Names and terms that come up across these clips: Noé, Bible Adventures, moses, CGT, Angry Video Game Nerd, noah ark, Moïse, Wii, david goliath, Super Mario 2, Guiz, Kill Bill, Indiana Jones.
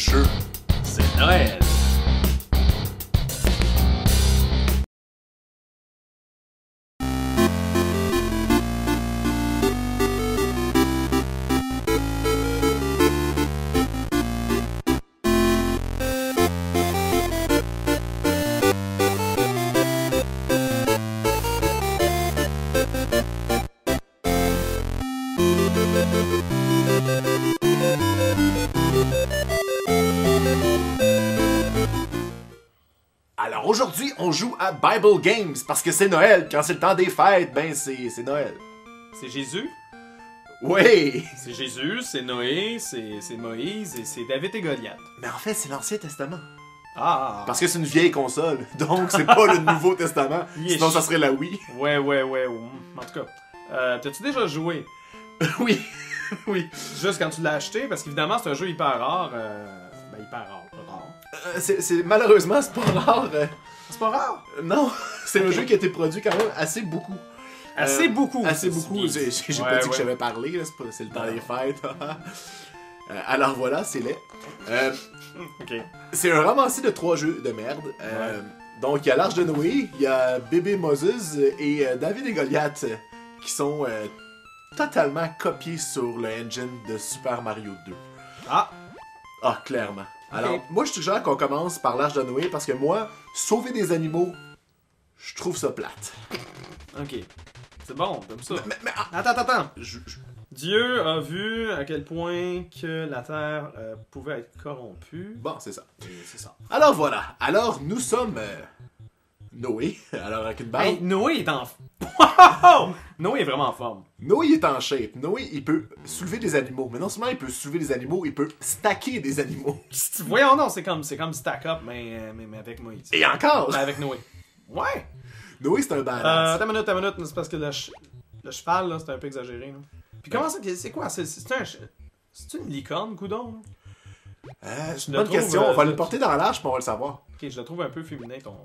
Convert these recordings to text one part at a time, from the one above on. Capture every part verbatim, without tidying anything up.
jeu. C'est Noël! Alors aujourd'hui, on joue à Bible Games, parce que c'est Noël, quand c'est le temps des fêtes, ben c'est Noël. C'est Jésus? Oui! C'est Jésus, c'est Noé, c'est Moïse, et c'est David et Goliath. Mais en fait, c'est l'Ancien Testament. Ah! Parce que c'est une vieille console, donc c'est pas le Nouveau Testament, sinon ça serait la Wii. Ouais, ouais, ouais, en tout cas. Euh, T'as-tu déjà joué? Oui! Oui! Juste quand tu l'as acheté, parce qu'évidemment, c'est un jeu hyper rare, euh... ben hyper rare. Euh, c'est malheureusement, c'est pas rare. Euh... C'est pas rare? Non, c'est okay. Un jeu qui a été produit quand même assez beaucoup. Assez euh, beaucoup? Assez beaucoup. J'ai ouais, pas dit ouais. que j'avais parlé, c'est le temps des fêtes. euh, alors voilà, c'est laid. Euh, okay. C'est un ramassis de trois jeux de merde. Euh, ouais. Donc il y a l'Arche de Noé, il y a Bébé Moses et euh, David et Goliath qui sont euh, totalement copiés sur le engine de Super Mario deux. Ah! Ah, clairement. Alors, okay. Moi, je suggère qu'on commence par l'Arche de Noé, parce que moi, sauver des animaux, je trouve ça plate. Ok. C'est bon, comme ça. Mais, mais, ah, attends, attends, attends. Je, je... Dieu a vu à quel point que la Terre euh, pouvait être corrompue. Bon, c'est ça. C'est ça. Alors, voilà. Alors, nous sommes... Euh, Noé. Alors, avec une barre... Hey, Noé est en... Wow! Noé est vraiment en forme. Noé est en shape. Noé, il peut soulever des animaux. Mais non seulement il peut soulever des animaux, il peut stacker des animaux. Voyons non, c'est comme, comme stack up, mais, mais, mais avec Moïse. Et encore! Mais avec Noé. Ouais! Noé, c'est un balance. Euh, ta minute, ta minute, c'est parce que le, ch le cheval, là, c'est un peu exagéré. Là. Puis comment ça, c'est quoi? C'est un C'est une licorne, coudon? Euh, c'est une bonne question. Euh, on va le porter dans l'arche, mais on va le savoir. Ok, je le trouve un peu féminin, ton...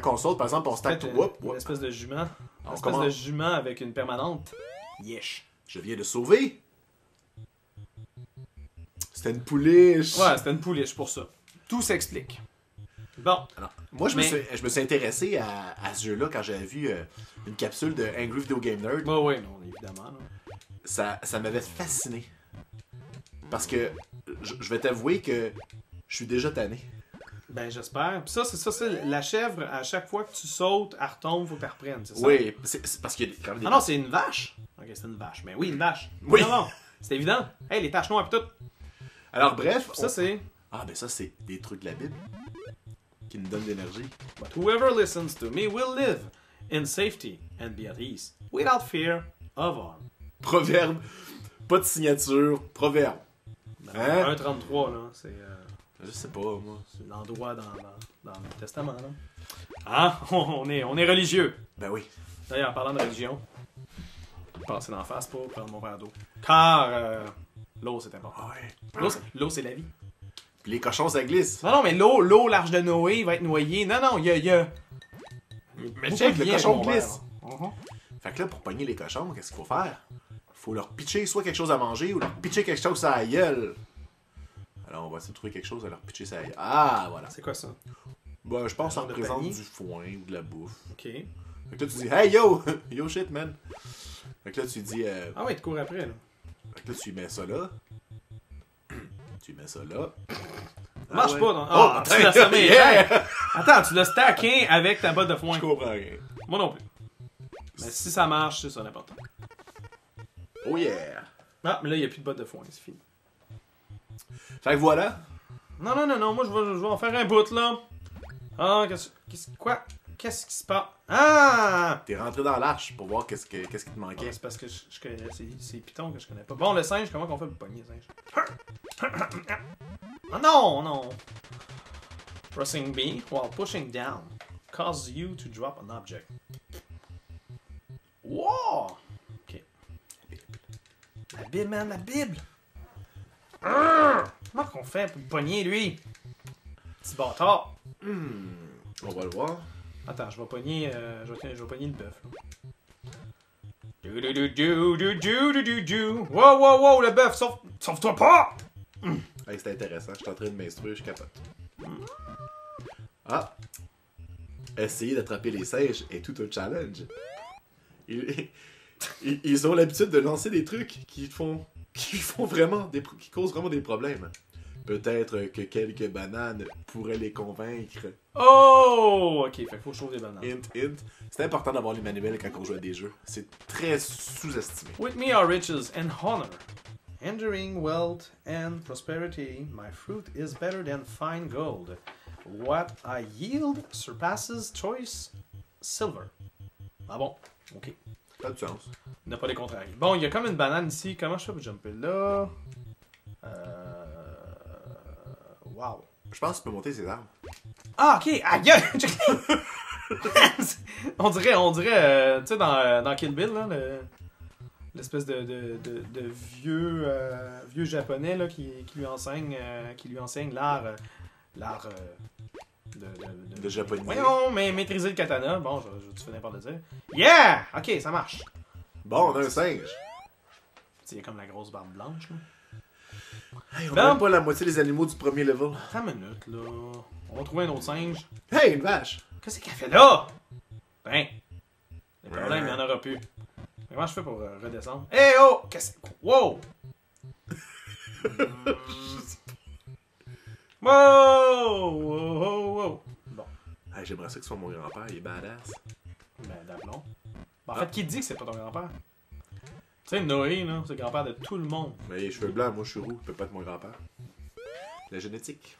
Quand on saute, par exemple, on stack tout. Whoop, whoop. Une espèce de jument. Une espèce de jument avec une permanente. Yesh. Je viens de sauver. C'était une pouliche. Ouais, c'était une pouliche pour ça. Tout s'explique. Bon. Alors, moi, je, mais... me suis, je me suis intéressé à, à ce jeu-là quand j'avais vu euh, une capsule de Angry Video Game Nerd. Ouais, ouais, non, évidemment. Non. Ça, ça m'avait fasciné. Parce que je, je vais t'avouer que je suis déjà tanné. Ben, j'espère. Puis ça, c'est ça, c'est la chèvre, à chaque fois que tu sautes, elle retombe, faut qu'elle reprenne, c'est ça? Oui, c'est parce qu'il y a quand même des... Ah non, c'est une vache! Ok, c'est une vache, mais oui, une vache. Oui! Non, non, c'est évident. Hey, les taches noires pis tout. Alors, bref... Ça, on... c'est... Ah, ben ça, c'est des trucs de la Bible qui nous donnent de l'énergie. But whoever listens to me will live in safety and be at ease, without fear of harm. Proverbe. Pas de signature. Proverbe. Ben, hein? un trente-trois, là, c'est... Euh... Je sais pas, moi. C'est l'endroit dans, dans, dans le testament, là. Ah, on est, on est religieux. Ben oui. D'ailleurs, en parlant de religion, passer d'en face pour prendre mon verre d'eau. Car euh, l'eau, c'est important. Ouais. L'eau, c'est la vie. Puis les cochons, ça glisse. Non, non, mais l'eau, l'eau, l'arche de Noé va être noyée. Non, non, il y a, y a... Mais check, le cochon glisse. Uh-huh. Fait que là, pour pogner les cochons, qu'est-ce qu'il faut faire? Faut leur pitcher soit quelque chose à manger ou leur pitcher quelque chose à la gueule. Alors, on va essayer de trouver quelque chose à leur pitcher ça. Ah, voilà. C'est quoi ça? Bah, je pense en présence du foin ou de la bouffe. Ok. Fait que là, tu dis, hey yo! Yo shit, man! Fait que là, tu dis. Euh... Ah ouais, tu cours après, là. Fait que là, tu mets ça là. Tu mets ça là. Ah, marche ouais. pas, non? Oh, oh tu l'as semé! Yeah. Attends, tu l'as stacké avec ta botte de foin. Je comprends rien. Moi non plus. Mais si ça marche, c'est ça l'important. Oh yeah! Ah, mais là, il n'y a plus de botte de foin, c'est fini. Fait que voilà. Non, non, non, non, moi je vais, je vais en faire un bout là. Ah, qu'est-ce qu quoi? Qu'est-ce qui se passe? Ah! T'es rentré dans l'arche pour voir qu'est-ce que, qu'est-ce qui te manquait. Ah, c'est parce que je, je connais, c'est Python que je connais pas. Bon, le singe, comment qu'on fait pour pogner le singe? Ah non, non! Pressing B while pushing down causes you to drop an object. Wow! Ok. La Bible, man, la Bible! Comment qu'on fait pour le pogner, lui? Petit bâtard. Mmh. On va le voir. Attends, je vais pogner, euh, je vais, je vais pogner le bœuf. Du du du du du du du du. Wow, wow, wow, le bœuf, sauve, sauve-toi pas! Mmh. Hey, c'était intéressant. Je suis en train de m'instruire, je capote. Hmm. Ah! Essayer d'attraper les singes est tout un challenge. Ils, ils ont l'habitude de lancer des trucs qui font, qui font vraiment des, qui causent vraiment des problèmes. Peut-être que quelques bananes pourraient les convaincre. Oh! Ok, fait faut chauffer des bananes. Hint, hint. C'est important d'avoir les manuels quand on joue à des jeux. C'est très sous-estimé. With me are riches and honor. Enduring wealth and prosperity, my fruit is better than fine gold. What I yield surpasses choice silver. Ah bon? Ok. Pas de sens. N'a pas les contraires. Bon, il y a comme une banane ici. Comment je fais pour jumper là? Euh... Wow. Je pense que tu peux monter ces arbres. Ah, ok! Aïe! on dirait, on dirait, euh, tu sais, dans, dans Kill Bill, l'espèce le, de, de, de, de vieux, euh, vieux japonais là, qui, qui lui enseigne euh, qui lui enseigne l'art euh, l'art euh, de, de, de, de japonais. Voyons, mais maîtriser le katana. Bon, je, je, tu fais n'importe quoi. Yeah! Ok, ça marche. Bon, on a un singe. Il y a comme la grosse barbe blanche, là. Hey, on n'a même pas la moitié des animaux du premier level. Attends une minute, là. On va trouver un autre singe. Hey, une vache! Qu'est-ce qu'elle fait là? Ben, les problèmes, il n'y en aura plus. Mais comment je fais pour euh, redescendre? Hey, oh! Qu'est-ce que... Wow! Wow! Wow! Wow! Wow! Bon. Hey, j'aimerais ça que ce soit mon grand-père, il est badass. Ben, d'aplomb. Ben, en fait, qui dit que c'est pas ton grand-père? Tu sais, Noé, là, c'est le grand-père de tout le monde. Mais les cheveux blancs, moi je suis roux, il peut pas être mon grand-père. La génétique.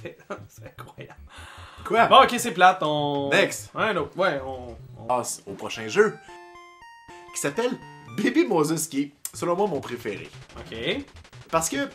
C'est incroyable. Quoi? Bon, ok, c'est plate, on... Next! Ouais, no. ouais on... on... passe au prochain jeu, qui s'appelle Baby Moses, qui est, selon moi, mon préféré. Ok. Parce que,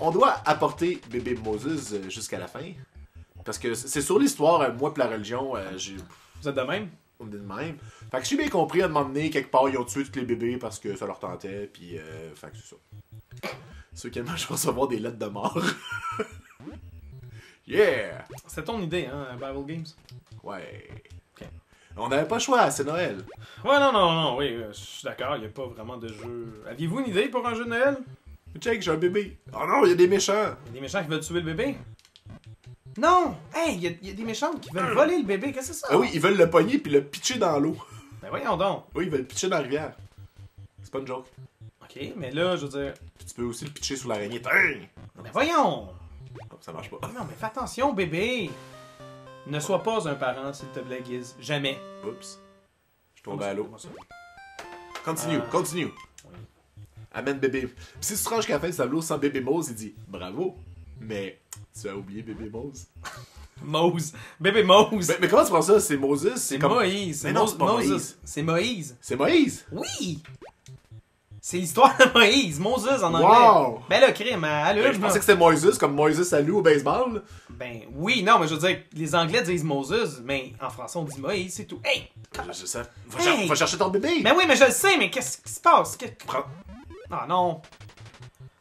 on doit apporter Baby Moses jusqu'à la fin. Parce que c'est sur l'histoire, moi pis la religion, euh, j'ai... Vous êtes de même? On me dit de même. Fait que j'ai bien compris, à un moment donné, quelque part, ils ont tué tous les bébés parce que ça leur tentait, pis euh, fait que c'est ça. Ceux qui aiment, je vais recevoir des lettres de mort. Yeah! C'est ton idée, hein, Bible Games? Ouais. Okay. On n'avait pas le choix, c'est Noël. Ouais, non, non, non, oui, euh, je suis d'accord, il n'y a pas vraiment de jeu. Aviez-vous une idée pour un jeu de Noël? Check, j'ai un bébé. Oh non, il y a des méchants! Il y a des méchants qui veulent tuer le bébé? Non! Hey, il y, y a des méchants qui veulent voler le bébé, qu'est-ce que c'est ça? Ah oui, ils veulent le pogner puis le pitcher dans l'eau. Ben voyons donc. Oui, ils veulent le pitcher dans la rivière. C'est pas une joke. Ok, mais là, je veux dire... Puis tu peux aussi le pitcher sous l'araignée. Ben voyons! Oh, ça marche pas. Non, mais fais attention, bébé! Ne oh. sois pas un parent, s'il te plaît, Guise. Jamais. Oups. Je tombe à l'eau. Continue, euh... continue. Oui. Amène bébé. Puis si tu te ranges qu'à la fin du tableau sans bébé Mose, il dit « Bravo! » Mais tu as oublié Bébé Mose. Mose. Bébé Mose. Mais, mais comment tu prends ça? C'est Moses? C'est comme... Moïse. Mais non, c'est pas Moïse. C'est Moïse. C'est Moïse? Oui! C'est l'histoire de Moïse. Moses en anglais. Wow! Ben là, crime, allume. Ben, je pensais que c'était Moïse, comme Moïse à loup au baseball. Ben oui, non, mais je veux dire, les Anglais disent Moses, mais en français on dit Moïse, c'est tout. Hey! Je, je sais. Va, hey! Cher va chercher ton bébé. Ben oui, mais je le sais, mais qu'est-ce qui se passe? Que... Prends. Ah non.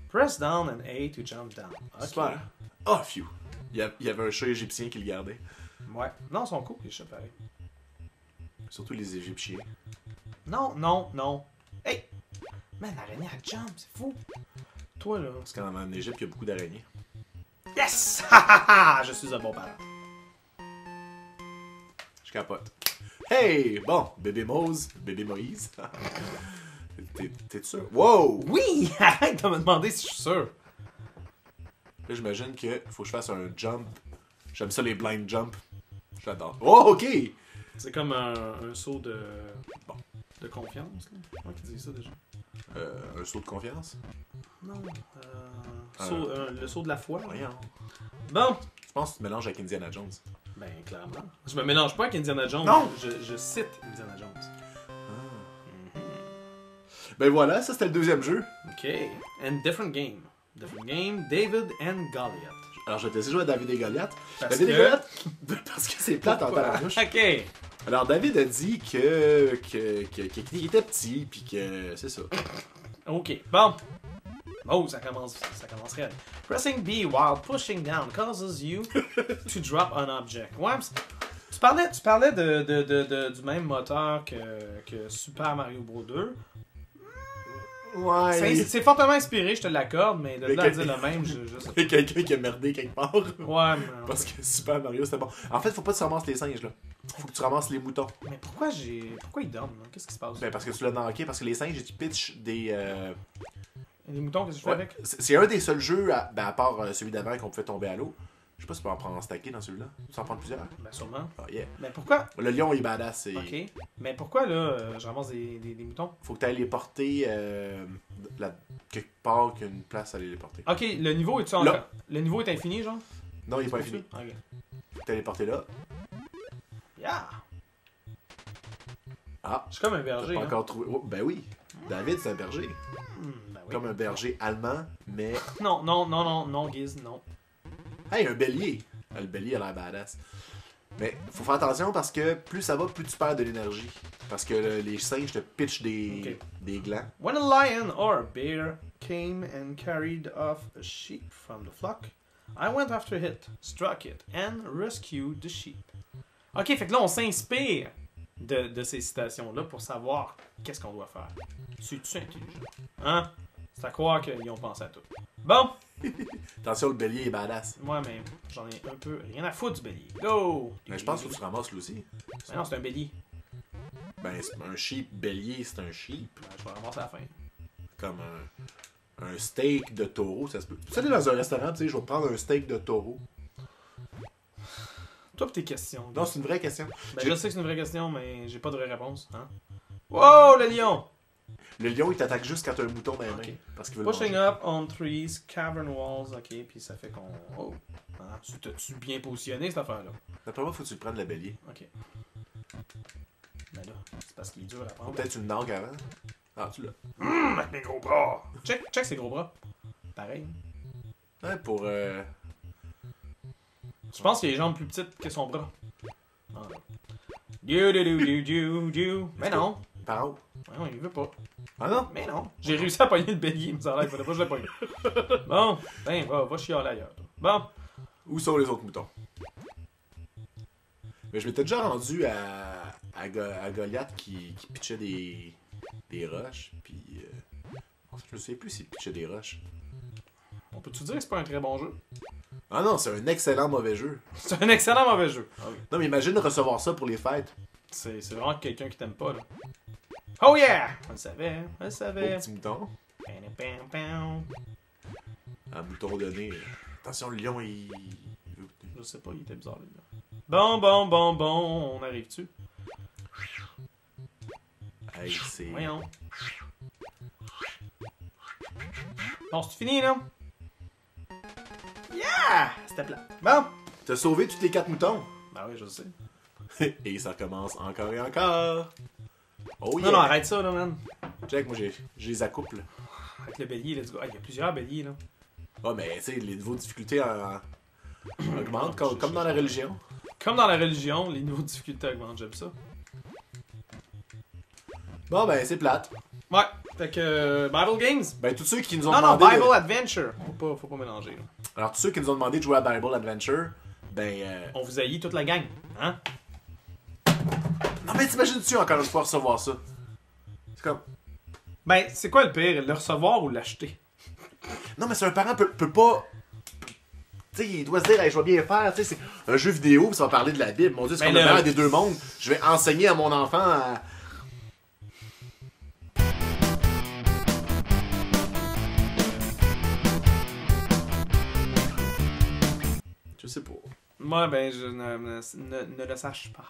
Press down and A to jump down. Okay. Super. Oh, phew. Il y avait un chat égyptien qui le gardait. Ouais. Non, ils sont cool, les chats, pareil. Surtout les Égyptiens. Non, non, non. Hey! Man, l'araignée, elle jump, c'est fou. Toi, là. Parce qu'en Égypte, il y a beaucoup d'araignées. Yes! Je suis un bon parent. Je capote. Hey! Bon, bébé Mose, bébé Moïse. T'es sûr? Wow! Oui! Arrête de me demander si je suis sûr! Là, j'imagine que faut que je fasse un jump. J'aime ça les blind jumps. J'adore. Oh, ok! C'est comme un, un saut de. Bon. De confiance, là. Comment ils disent ça déjà? Euh, un saut de confiance? Non. Euh, euh... Saut, euh, le saut de la foi? Rien. Bon! Je pense que tu te mélanges avec Indiana Jones. Ben, clairement. Je me mélange pas avec Indiana Jones. Non! Je, je cite Indiana Jones. Ben voilà, ça c'était le deuxième jeu. Ok. And different game. Different game, David and Goliath. Alors je vais te laisser jouer à David et Goliath. Parce David que... et Goliath, parce que c'est plate en tabarnouche. Ok. Alors David a dit que qu'il que, que, qu était petit, puis que c'est ça. Ok. Bon. Oh, ça commence, ça commence réel. Pressing B while pushing down causes you to drop an object. Ouais, tu parlais, tu parlais de, de, de, de, du même moteur que, que Super Mario Bros deux. Ouais. C'est fortement inspiré, je te l'accorde, mais de mais là à dire le même, je juste. Quelqu'un qui a merdé quelque part. Ouais, mais. Parce que Super Mario, c'était bon. En fait, faut pas que tu ramasses les singes, là. Faut que tu ramasses les moutons. Mais pourquoi j'ai. Pourquoi ils dorment, là? Qu'est-ce qui se passe? Ben, parce que tu l'as knocké, parce que les singes, tu pitches des. Euh... Des moutons, qu'est-ce que je fais avec? C'est un des seuls jeux, à, ben, à part euh, celui d'avant qu'on pouvait tomber à l'eau. Je sais pas si tu peux en prendre en stacké dans celui-là. Tu peux en prendre plusieurs? Ben, sûrement. Oh, yeah. Mais pourquoi? Le lion est badass. Et... Ok. Mais pourquoi, là, euh, je ramasse des, des, des moutons? Faut que tu ailles les porter euh, la... quelque part qu'une place à aller les porter. Ok, le niveau est-tu en... Le niveau est infini, genre? Non, il est pas infini. Ok. Faut que tu ailles les porter là. Yeah! Ah! Je suis comme un berger. Pas hein? Encore trouvé... Oh, ben oui! David, c'est un berger. Mmh, ben oui. Comme un berger allemand, mais. Non, non, non, non, non, Guise, non. Hey, un bélier! Ah, le bélier a l'air badass. Mais faut faire attention parce que plus ça va, plus tu perds de l'énergie. Parce que le, les singes te pitchent des, okay. des glands. When a lion or a bear came and carried off a sheep from the flock, I went after it, struck it, and rescued the sheep. Ok, fait que là on s'inspire de, de ces citations-là pour savoir qu'est-ce qu'on doit faire. C'est-tu intelligent? Hein? C'est à croire qu'ils ont pensé à tout. Bon! Attention, le bélier est badass. Moi, ouais, mais j'en ai un peu rien à foutre du bélier. Go! Mais je pense que tu ramasses l'aussi. Mais non, c'est un bélier. Ben, un sheep bélier, c'est un sheep. Ben, je vais ramasser à la fin. Comme un, un steak de taureau, ça se peut. Tu sais, dans un restaurant, tu sais, je vais prendre un steak de taureau. Toi, pour tes questions. Donc. Non, c'est une vraie question. Ben, je sais que c'est une vraie question, mais j'ai pas de vraie réponse. Hein? Wow, le lion! Le lion, il t'attaque juste quand t'as un mouton dans la main. Okay. Parce qu'il veut Pushing le manger. Up on trees, cavern walls, ok, puis ça fait qu'on... Oh! Ah, tu t'as-tu bien positionné, cette affaire-là? D'après moi, faut que tu le prennes le bélier. Ok. Mais là, c'est parce qu'il est dur à prendre. Peut-être tu le nargues avant. Ah, tu l'as. Mmh, avec mes gros bras! Check, check ses gros bras. Pareil. Ouais, pour... Euh... Je pense qu'il a les jambes plus petites que son bras. Ah. Du, du, du, du, du, du. Mais non! Par où? Non, il veut pas. Ah non? Mais non. J'ai réussi à pogner le bélier, mais ça a l'air, il faudrait pas que je le pogne. Bon, ben, va, va chialer ailleurs. Toi. Bon. Où sont les autres moutons? Mais je m'étais déjà rendu à, à, à Goliath qui, qui pitchait des, des roches, puis... Euh, en fait, je me souviens plus s'il pitchait des roches. On peut-tu dire que c'est pas un très bon jeu? Ah non, c'est un excellent mauvais jeu. C'est un excellent mauvais jeu. Okay. Non, mais imagine recevoir ça pour les fêtes. C'est vraiment quelqu'un qui t'aime pas, là. Oh yeah! On le savait, on le savait. Beau petit mouton. Un mouton donné. Attention, le lion, il... Je sais pas, il était bizarre, le lion. Bon, bon, bon, bon, on arrive-tu? Hey, c'est... Voyons. Bon, c'est fini, là? Yeah! C'était plat. Bon! T'as sauvé tous tes quatre moutons? Bah ben oui, je sais. Et ça recommence encore et encore. Oh yeah. Non, non, arrête ça, là, man. Check, moi, j'ai les accouples. Avec le bélier, let's go. Ah, il y a plusieurs béliers, là. Ah, oh, mais, tu sais, les niveaux de difficulté euh, augmentent, comme, comme dans la religion. Comme dans la religion, les niveaux de difficulté augmentent, j'aime ça. Bon, ben, c'est plate. Ouais, fait que euh, Bible Games. Ben, tous ceux qui nous ont non, demandé... Non, non, Bible de... Adventure. Faut pas, faut pas mélanger, là. Alors, tous ceux qui nous ont demandé de jouer à Bible Adventure, ben... Euh... On vous haït toute la gang, hein? Non mais t'imagines-tu encore une fois recevoir ça? C'est comme... Ben, c'est quoi le pire? Le recevoir ou l'acheter? Non mais c'est un parent peut, peut pas... Tu sais, il doit se dire, hey, je vais bien faire, tu sais, c'est un jeu vidéo, ça va parler de la Bible, mon Dieu, c'est ben comme le meilleur des deux mondes. Je vais enseigner à mon enfant à... Je sais pas. Moi, ben, je ne, ne, ne le sache pas.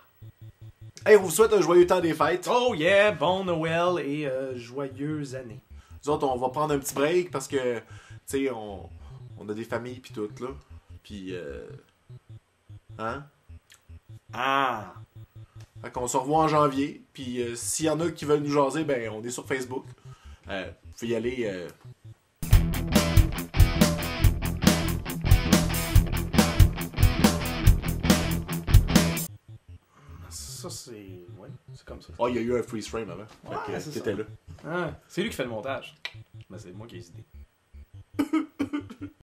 Hey, on vous souhaite un joyeux temps des fêtes. Oh yeah, bon Noël et euh, joyeuse année. Nous autres, on va prendre un petit break parce que, tu sais, on, on a des familles pis tout, là. Pis, euh... Hein? Ah! Fait qu'on se revoit en janvier. Pis, euh, s'il y en a qui veulent nous jaser, ben, on est sur Facebook. Euh, vous pouvez y aller... Euh... Ça, c'est. Ouais, c'est comme ça. Oh, il y a eu un freeze frame avant. Ouais, euh, c'était là. Ah, c'est lui qui fait le montage. Mais ben, c'est moi qui ai les idées.